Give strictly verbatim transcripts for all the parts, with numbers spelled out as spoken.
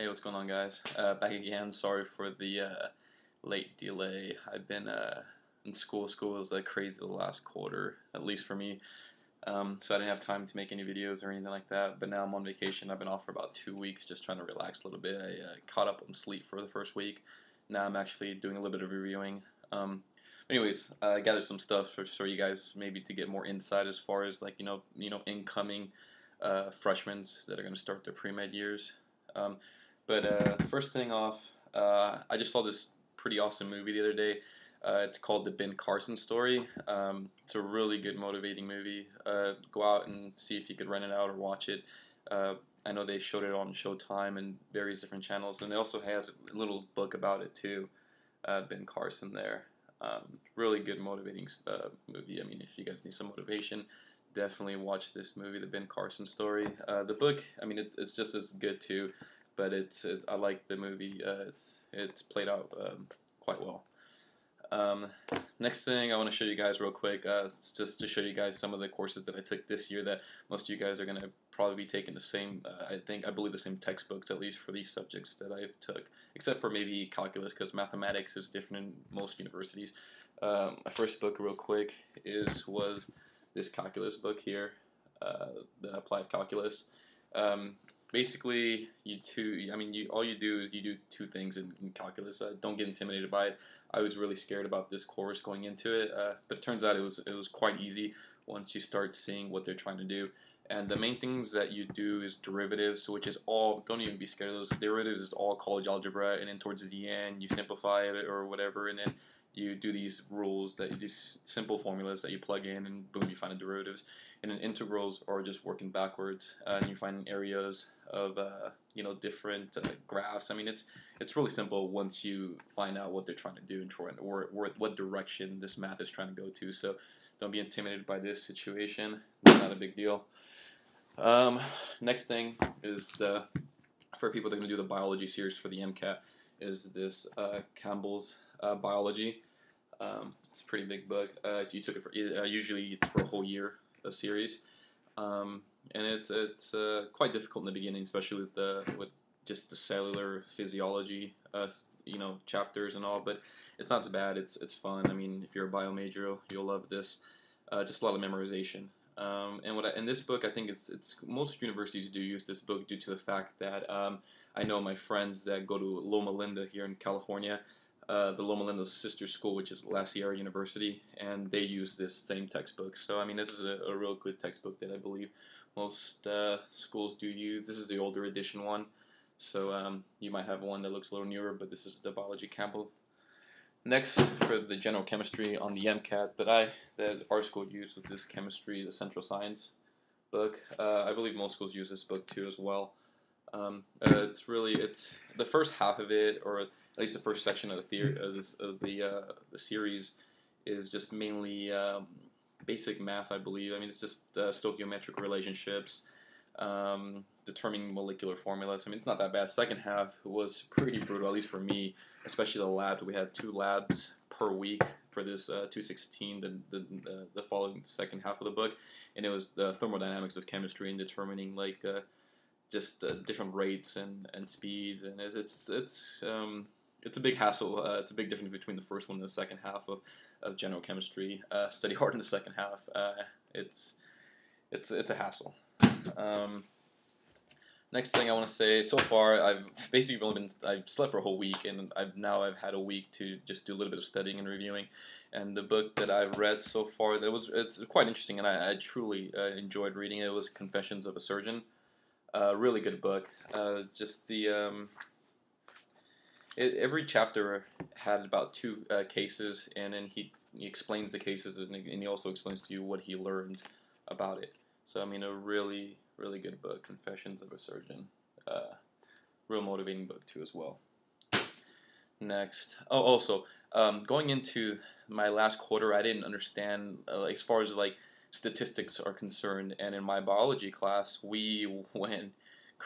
Hey, what's going on, guys? Uh, back again. Sorry for the uh, late delay. I've been uh, in school. School was like crazy the last quarter, at least for me. Um, so I didn't have time to make any videos or anything like that. But now I'm on vacation. I've been off for about two weeks, just trying to relax a little bit. I uh, caught up on sleep for the first week. Now I'm actually doing a little bit of reviewing. Um, anyways, uh, I gathered some stuff for, for you guys, maybe to get more insight as far as like you know, you know, incoming uh, freshmen that are going to start their pre-med years. Um, But uh, first thing off, uh, I just saw this pretty awesome movie the other day. Uh, it's called The Ben Carson Story. Um, it's a really good, motivating movie. Uh, go out and see if you could rent it out or watch it. Uh, I know they showed it on Showtime and various different channels, and they also have a little book about it too, uh, Ben Carson there. Um, really good, motivating uh, movie. I mean, if you guys need some motivation, definitely watch this movie, The Ben Carson Story. Uh, the book, I mean, it's it's just as good too. But it's it, I like the movie. Uh, it's it's played out um, quite well. Um, next thing I want to show you guys real quick, uh, it's just to show you guys some of the courses that I took this year that most of you guys are going to probably be taking the same. Uh, I think I believe the same textbooks, at least for these subjects that I've took, except for maybe calculus, because mathematics is different in most universities. Um, my first book, real quick, is was this calculus book here, uh, the Applied Calculus. Um, Basically, you two. I mean, you all you do is you do two things in, in calculus. Uh, don't get intimidated by it. I was really scared about this course going into it, uh, but it turns out it was it was quite easy once you start seeing what they're trying to do. And the main things that you do is derivatives, which is all. Don't even be scared of those. Derivatives is all college algebra, and then towards the end you simplify it or whatever, and then you do these rules that these simple formulas that you plug in, and boom, you find the derivatives. And then integrals are just working backwards, uh, and you find areas of uh, you know different uh, graphs. I mean, it's it's really simple once you find out what they're trying to do and try, or, or what direction this math is trying to go to. So don't be intimidated by this situation. It's not a big deal. Um, next thing is the for people that are going to do the biology series for the MCAT is this uh, Campbell's. Uh, biology. Um, it's a pretty big book. Uh, you took it for uh, usually it's for a whole year, a series, um, and it, it's uh, quite difficult in the beginning, especially with the with just the cellular physiology, uh, you know, chapters and all. But it's not so bad. It's it's fun. I mean, if you're a bio major, you'll love this. Uh, just a lot of memorization. Um, and what I, in this book, I think it's it's most universities do use this book due to the fact that um, I know my friends that go to Loma Linda here in California. Uh, the Loma Linda sister school, which is La Sierra University, and they use this same textbook. So I mean, this is a, a real good textbook that I believe most uh, schools do use. This is the older edition one, so um, you might have one that looks a little newer, but this is the Biology Campbell. Next, for the general chemistry on the MCAT that I that our school used was this Chemistry: The Central Science book. Uh, I believe most schools use this book too as well. Um, uh, it's really it's the first half of it, or at least the first section of the theory of, this, of the uh, the series is just mainly um, basic math, I believe. I mean, it's just uh, stoichiometric relationships, um, determining molecular formulas. I mean, it's not that bad. Second half was pretty brutal, at least for me, especially the lab. We had two labs per week for this uh, two sixteen, the, the the following second half of the book, and it was the thermodynamics of chemistry and determining like uh, just uh, different rates and and speeds, and it's it's. it's um, It's a big hassle. Uh, it's a big difference between the first one and the second half of, of general chemistry. Uh, study hard in the second half. Uh, it's it's it's a hassle. Um, next thing I want to say. So far, I've basically only been I've slept for a whole week, and I've now I've had a week to just do a little bit of studying and reviewing. And the book that I've read so far that was it's quite interesting, and I, I truly uh, enjoyed reading it. It was Confessions of a Surgeon. Uh, really good book. Uh, just the um, It, every chapter had about two uh, cases, and then he, he explains the cases, and, and he also explains to you what he learned about it. So I mean, a really, really good book, Confessions of a Surgeon. Uh, real motivating book too as well. Next, oh, also um, going into my last quarter, I didn't understand uh, as far as like statistics are concerned, and in my biology class, we went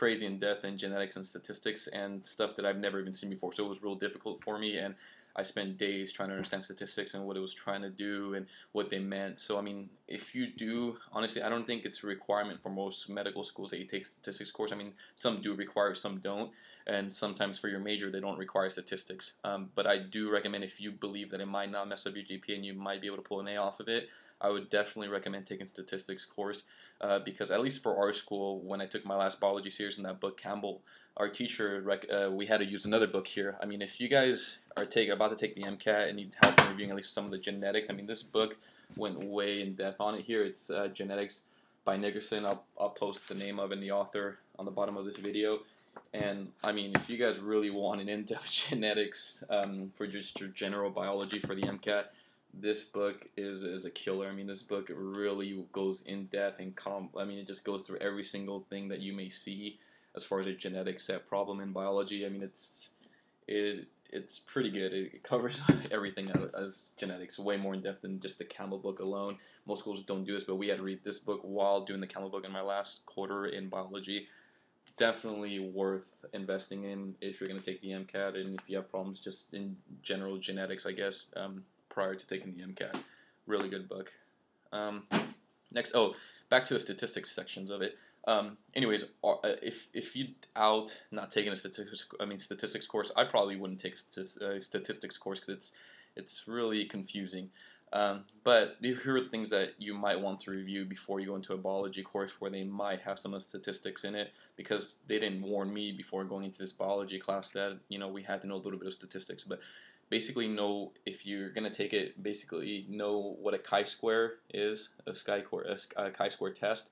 crazy in depth in genetics and statistics and stuff that I've never even seen before. So it was real difficult for me, and I spent days trying to understand statistics and what it was trying to do and what they meant. So I mean, if you do, honestly, I don't think it's a requirement for most medical schools that you take statistics course. I mean, some do require, some don't, and sometimes for your major they don't require statistics. Um, but I do recommend, if you believe that it might not mess up your G P A and you might be able to pull an A off of it, I would definitely recommend taking statistics course, uh, because at least for our school, when I took my last biology series in that book Campbell, our teacher, rec uh, we had to use another book here. I mean, if you guys are take about to take the MCAT and need help in reviewing at least some of the genetics, I mean, this book went way in depth on it here. It's uh, Genetics by Nickerson. I'll, I'll post the name of and the author on the bottom of this video. And I mean, if you guys really want an in-depth genetics um, for just your general biology for the MCAT, this book is is a killer. I mean, this book really goes in depth and com I mean, it just goes through every single thing that you may see as far as a genetic set problem in biology. I mean, it's it it's pretty good. It covers everything as genetics, way more in depth than just the Campbell book alone. Most schools don't do this, but we had to read this book while doing the Campbell book in my last quarter in biology. Definitely worth investing in if you're going to take the MCAT, and if you have problems just in general genetics, I guess. Um, prior to taking the MCAT. Really good book. Um, next, oh, back to the statistics sections of it. Um, anyways, if if you out not taking a statistics, I mean statistics course, I probably wouldn't take a statistics course because it's it's really confusing. Um, but here are the things that you might want to review before you go into a biology course where they might have some of the statistics in it, because they didn't warn me before going into this biology class that, you know, we had to know a little bit of statistics, but. Basically know, if you're going to take it, basically know what a chi-square is, a chi-square test,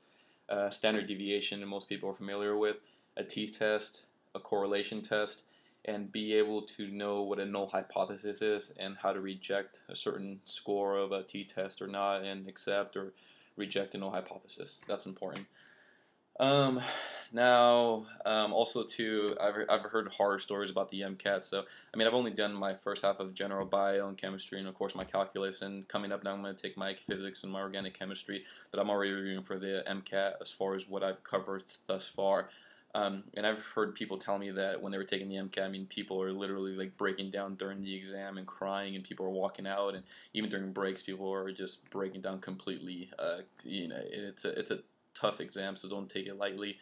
uh, standard deviation that most people are familiar with, a t-test, a correlation test, and be able to know what a null hypothesis is and how to reject a certain score of a t-test or not, and accept or reject a null hypothesis. That's important. Um, now, um, also too, I've, I've heard horror stories about the MCAT, so, I mean, I've only done my first half of general bio and chemistry and, of course, my calculus, and coming up now I'm going to take my physics and my organic chemistry, but I'm already reviewing for the MCAT as far as what I've covered thus far, um, and I've heard people tell me that when they were taking the MCAT, I mean, people are literally, like, breaking down during the exam and crying, and people are walking out, and even during breaks, people are just breaking down completely, uh, you know, it's a, it's a tough exam, so don't take it lightly.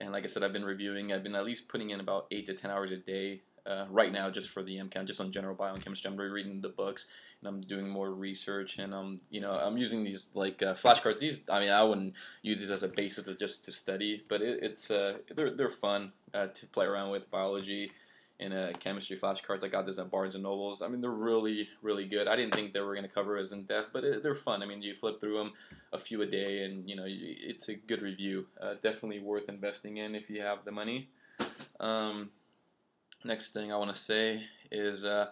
And like I said, I've been reviewing, I've been at least putting in about eight to ten hours a day uh, right now just for the MCAT, just on general bio and chemistry. I'm rereading the books and I'm doing more research, and I'm, you know, I'm using these like uh, flashcards. These, I mean, I wouldn't use these as a basis of just to study, but it, it's uh, they're they're fun uh, to play around with. Biology and uh, chemistry flashcards, I got this at Barnes and Noble's. I mean, they're really, really good. I didn't think they were going to cover as in depth, but it, they're fun. I mean, you flip through them a few a day, and, you know, you, it's a good review. Uh, definitely worth investing in if you have the money. Um, next thing I want to say is uh,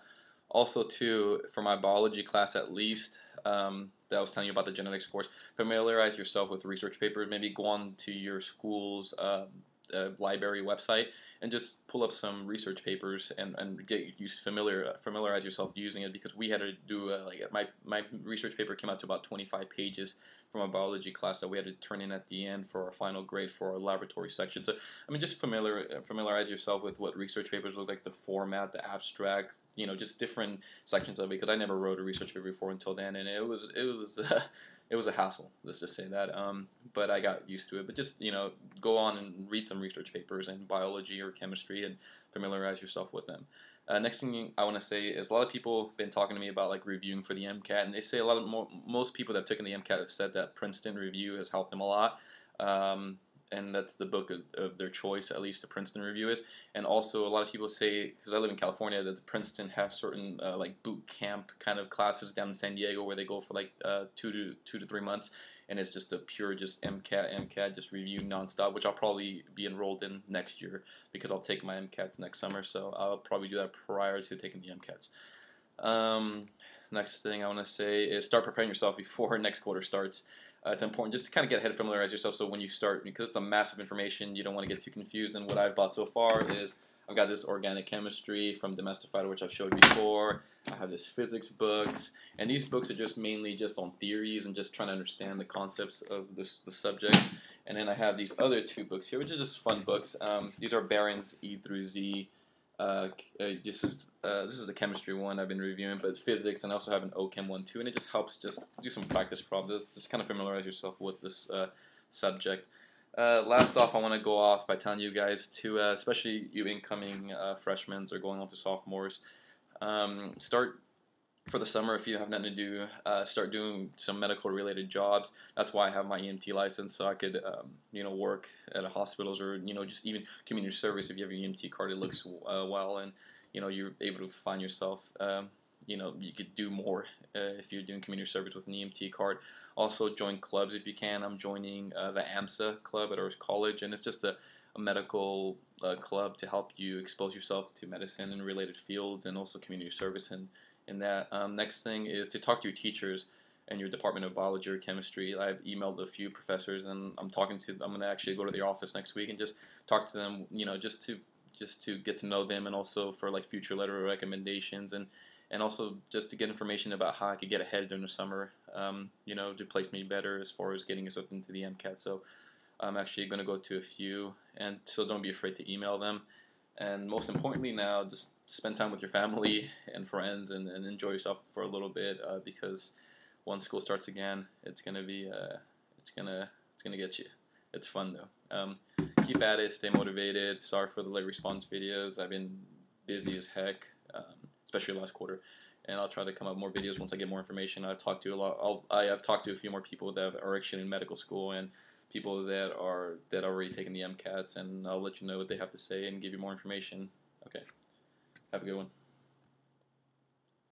also, too, for my biology class at least, um, that I was telling you about the genetics course, familiarize yourself with research papers. Maybe go on to your school's uh, uh, library website and just pull up some research papers and, and get used familiar familiarize yourself using it, because we had to do a, like my my research paper came out to about twenty-five pages from a biology class that we had to turn in at the end for our final grade for our laboratory section. So I mean, just familiar familiarize yourself with what research papers look like, the format, the abstract, you know, just different sections of it, because I never wrote a research paper before until then, and it was it was uh, it was a hassle, let's just say that, um, but I got used to it. But just, you know, go on and read some research papers in biology or chemistry and familiarize yourself with them. Uh, next thing I want to say is, a lot of people have been talking to me about like reviewing for the MCAT, and they say a lot of mo most people that have taken the MCAT have said that Princeton Review has helped them a lot, um, and that's the book of, of their choice, at least the Princeton Review is. And also a lot of people say, because I live in California, that the Princeton has certain uh, like boot camp kind of classes down in San Diego where they go for like uh, two to two to three months. And it's just a pure just M CAT, M CAT, just review nonstop, which I'll probably be enrolled in next year because I'll take my M CATs next summer. So I'll probably do that prior to taking the M CATs. Um, next thing I want to say is start preparing yourself before next quarter starts. Uh, it's important just to kind of get ahead, familiarize yourself, so when you start, because it's a massive information, you don't want to get too confused. And what I've bought so far is, I've got this Organic Chemistry from Demystified, which I've showed before. I have this physics books, and these books are just mainly just on theories and just trying to understand the concepts of this, the subjects. And then I have these other two books here, which are just fun books. Um, these are Barron's E through Z Uh, this is uh, this is the chemistry one I've been reviewing, but physics, and I also have an O Chem one too, and it just helps just do some practice problems, just kind of familiarize yourself with this uh, subject. Uh, last off, I want to go off by telling you guys to, uh, especially you incoming uh, freshmen or going on to sophomores, um, start for the summer if you have nothing to do. Uh, start doing some medical-related jobs. That's why I have my E M T license, so I could, um, you know, work at hospitals or you know just even community service. If you have your E M T card, it looks uh, well, and you know you're able to find yourself. Um, you know, you could do more uh, if you're doing community service with an E M T card. Also, join clubs if you can. I'm joining uh, the AMSA club at our college, and it's just a, a medical uh, club to help you expose yourself to medicine and related fields, and also community service. And in that, um, next thing is to talk to your teachers and your department of biology or chemistry. I've emailed a few professors, and I'm talking to. I'm gonna actually go to their office next week and just talk to them. You know, just to just to get to know them, and also for like future letter recommendations and. And also just to get information about how I could get ahead during the summer, um, you know, to place me better as far as getting yourself into the MCAT. So I'm actually going to go to a few, and so don't be afraid to email them. And most importantly now, just spend time with your family and friends, and, and enjoy yourself for a little bit, uh, because once school starts again, it's gonna be, uh, it's gonna, it's gonna get you. It's fun though. Um, keep at it, stay motivated. Sorry for the late response videos. I've been busy as heck. Um, especially last quarter, and I'll try to come up with more videos once I get more information. I've talked to a lot. I'll, I have talked to a few more people that are actually in medical school and people that are that are already taking the MCATs, and I'll let you know what they have to say and give you more information. Okay, have a good one.